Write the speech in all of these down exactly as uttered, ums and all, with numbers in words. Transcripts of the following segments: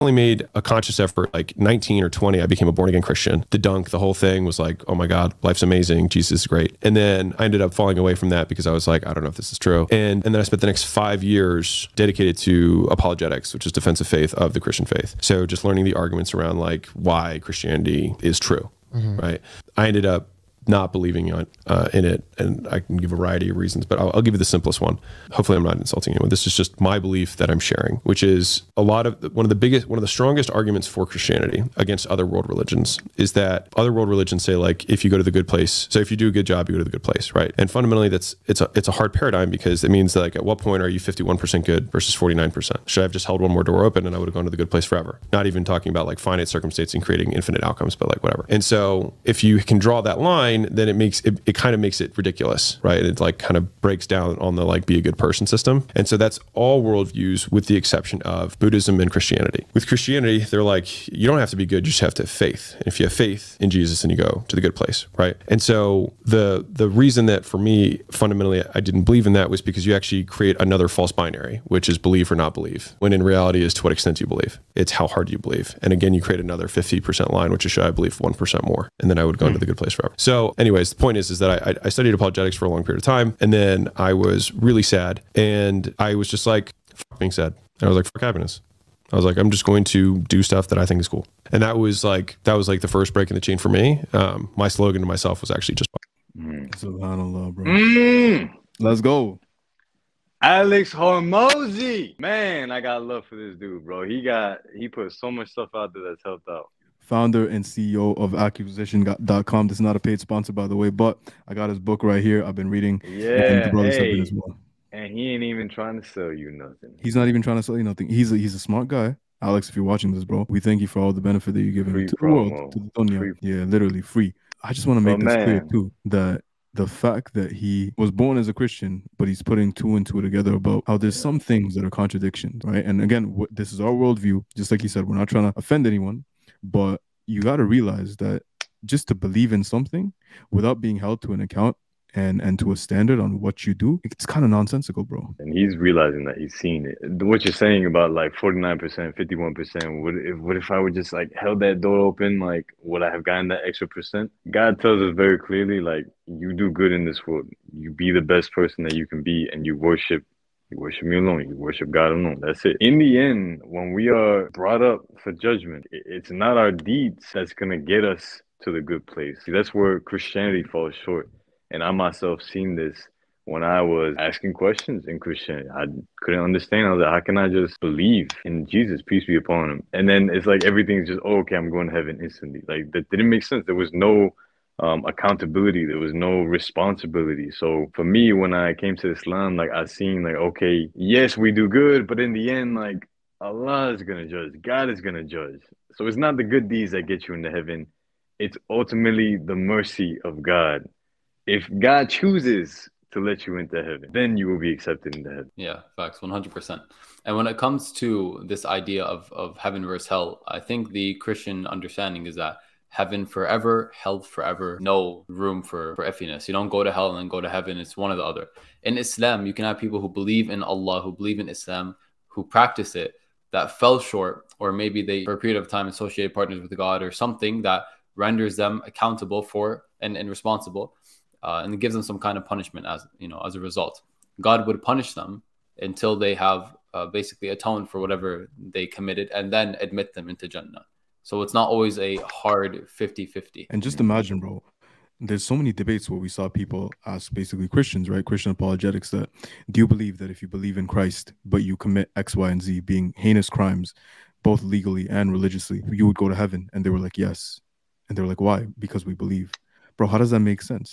only made a conscious effort like nineteen or twenty. I became a born-again Christian. The dunk, the whole thing was like, oh my God, life's amazing. Jesus is great. And then I ended up falling away from that because I was like, I don't know if this is true. And, and then I spent the next five years dedicated to apologetics, which is defense of faith of the Christian faith. So just learning the arguments around like why Christianity is true, mm-hmm. right? I ended up not believing on, uh, in it, and I can give a variety of reasons, but I'll, I'll give you the simplest one. Hopefully I'm not insulting anyone. This is just my belief that I'm sharing, which is a lot of, one of the biggest, one of the strongest arguments for Christianity against other world religions is that other world religions say like, if you go to the good place, so if you do a good job, you go to the good place, right? And fundamentally that's, it's a, it's a hard paradigm because it means like, at what point are you fifty-one percent good versus forty-nine percent? Should I have just held one more door open and I would have gone to the good place forever? Not even talking about like finite circumstances and creating infinite outcomes, but like whatever. And so if you can draw that line, then it makes it, it kind of makes it ridiculous, right? It like kind of breaks down on the like be a good person system. And so that's all worldviews with the exception of Buddhism and Christianity. With Christianity, they're like, you don't have to be good, you just have to have faith. And if you have faith in Jesus, then you go to the good place, right? And so the the reason that for me, fundamentally, I didn't believe in that was because you actually create another false binary, which is believe or not believe, when in reality is to what extent you believe. It's how hard you believe. And again, you create another fifty percent line, which is should I believe one percent more? And then I would go mm. into the good place forever. So anyways, the point is, is that I, I studied apologetics for a long period of time, and then I was really sad, and I was just like, fuck being sad. And I was like, fuck happiness. I was like, I'm just going to do stuff that I think is cool. And that was like, that was like the first break in the chain for me. Um, my slogan to myself was actually just mm. SubhanAllah, bro. Mm. Let's go. Alex Hormozi. Man, I got love for this dude, bro. He got, he put so much stuff out there that's helped out. Founder and C E O of Acquisition dot com. This is not a paid sponsor, by the way, but I got his book right here. I've been reading. Yeah, and, hey, as well. And he ain't even trying to sell you nothing. He's not even trying to sell you nothing. He's a, he's a smart guy. Alex, if you're watching this, bro, we thank you for all the benefit that you're giving free to promo. the world. To the dunya. Yeah, literally free. I just want to make oh, this man. clear, too, that the fact that he was born as a Christian, but he's putting two and two together about how there's some things that are contradictions, right? And again, what, this is our worldview. Just like he said, we're not trying to offend anyone. But you got to realize that just to believe in something without being held to an account and, and to a standard on what you do, it's kind of nonsensical, bro. And he's realizing that he's seen it. What you're saying about like forty-nine percent, fifty-one percent, what if, what if I would just like held that door open? Like, would I have gotten that extra percent? God tells us very clearly, like, you do good in this world. You be the best person that you can be, and you worship You worship me alone. You worship God alone. That's it. In the end, when we are brought up for judgment, it's not our deeds that's going to get us to the good place. See, that's where Christianity falls short. And I myself seen this when I was asking questions in Christianity. I couldn't understand. I was like, how can I just believe in Jesus? Peace be upon him. And then it's like everything's just, oh, okay, I'm going to heaven instantly. Like, that didn't make sense. There was no Um, accountability. There was no responsibility. So for me, when I came to Islam, like I seen like, okay, yes, we do good, but in the end, like Allah is going to judge. God is going to judge. So it's not the good deeds that get you into heaven. It's ultimately the mercy of God. If God chooses to let you into heaven, then you will be accepted into heaven. Yeah, facts, one hundred percent. And when it comes to this idea of, of heaven versus hell, I think the Christian understanding is that heaven forever, hell forever, no room for, for effiness. You don't go to hell and then go to heaven. It's one or the other. In Islam, you can have people who believe in Allah, who believe in Islam, who practice it, that fell short, or maybe they, for a period of time, associated partners with God or something that renders them accountable for and, and responsible, uh, and it gives them some kind of punishment as, you know, as a result. God would punish them until they have uh, basically atoned for whatever they committed and then admit them into Jannah. So it's not always a hard fifty fifty. And just imagine, bro, there's so many debates where we saw people ask basically Christians, right? Christian apologetics, that do you believe that if you believe in Christ, but you commit X, Y, and Z being heinous crimes, both legally and religiously, you would go to heaven? And they were like, yes. And they were like, why? Because we believe. Bro, how does that make sense?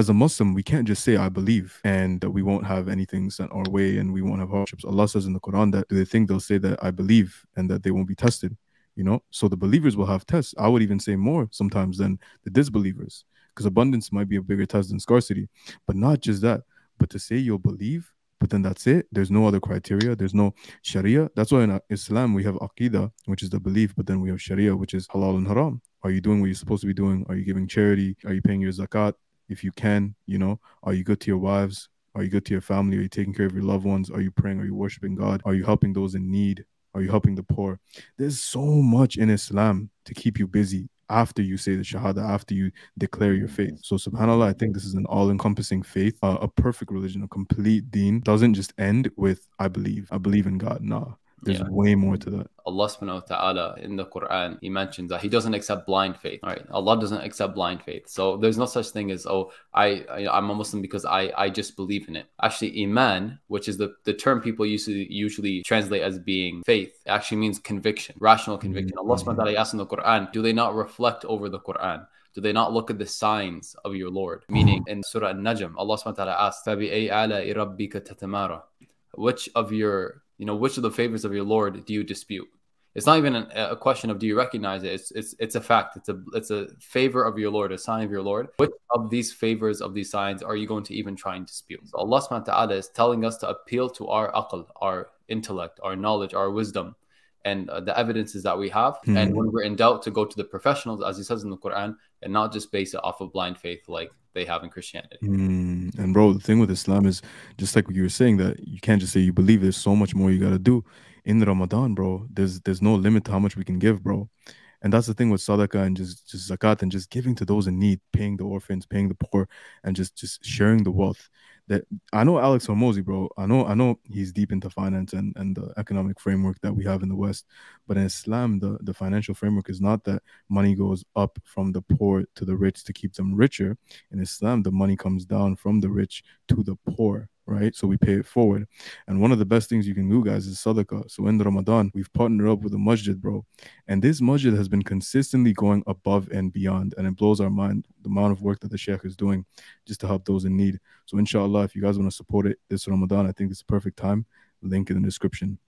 As a Muslim, we can't just say, I believe, and that we won't have anything sent our way and we won't have hardships. Allah says in the Quran that do they think they'll say that I believe and that they won't be tested? You know, so the believers will have tests. I would even say more sometimes than the disbelievers, because abundance might be a bigger test than scarcity. But not just that, but to say you'll believe, but then that's it. There's no other criteria. There's no sharia. That's why in Islam, we have aqidah, which is the belief, but then we have sharia, which is halal and haram. Are you doing what you're supposed to be doing? Are you giving charity? Are you paying your zakat? If you can, you know, are you good to your wives? Are you good to your family? Are you taking care of your loved ones? Are you praying? Are you worshiping God? Are you helping those in need? Are you helping the poor? There's so much in Islam to keep you busy after you say the Shahada, after you declare your faith. So subhanAllah, I think this is an all-encompassing faith, uh, a perfect religion, a complete deen. Doesn't just end with, I believe, I believe in God. Nah, there's yeah. way more to that. Allah subhanahu wa ta'ala in the Quran, he mentions that he doesn't accept blind faith. All right, Allah doesn't accept blind faith. So there's no such thing as, oh, I, I, I'm a Muslim because I, I just believe in it. Actually, iman, which is the, the term people usually, usually translate as being faith, actually means conviction, rational conviction. Mm-hmm. Allah subhanahu wa ta'ala asks in the Quran, do they not reflect over the Quran? Do they not look at the signs of your Lord? Meaning in Surah Al-Najm, Allah subhanahu wa ta'ala asks, فَبِأَيِّ آلَاءِ رَبِّكَ تَتَمَارَى, which of your, you know, which of the favors of your Lord do you dispute? It's not even a, a question of do you recognize it. It's it's it's a fact. It's a it's a favor of your Lord, a sign of your Lord. Which of these favors of these signs are you going to even try and dispute? So Allah subhanahu wa ta'ala is telling us to appeal to our aql, our intellect, our knowledge, our wisdom, and uh, the evidences that we have. Mm-hmm. And when we're in doubt, to go to the professionals, as he says in the Quran, and not just base it off of blind faith like they have in Christianity. Mm, and bro, the thing with Islam is, just like you were saying, that you can't just say you believe. There's so much more you got to do. In Ramadan, bro, there's there's no limit to how much we can give, bro. And that's the thing with Sadaqah and just, just zakat and just giving to those in need, paying the orphans, paying the poor, and just, just sharing the wealth. That I know Alex Hormozi, bro. I know I know he's deep into finance and, and the economic framework that we have in the West. But in Islam, the, the financial framework is not that money goes up from the poor to the rich to keep them richer. In Islam, the money comes down from the rich to the poor. Right? So we pay it forward. And one of the best things you can do, guys, is sadaqah. So in Ramadan, we've partnered up with a masjid, bro. And this masjid has been consistently going above and beyond. And it blows our mind, the amount of work that the sheikh is doing just to help those in need. So inshallah, if you guys want to support it this Ramadan, I think it's a perfect time. Link in the description.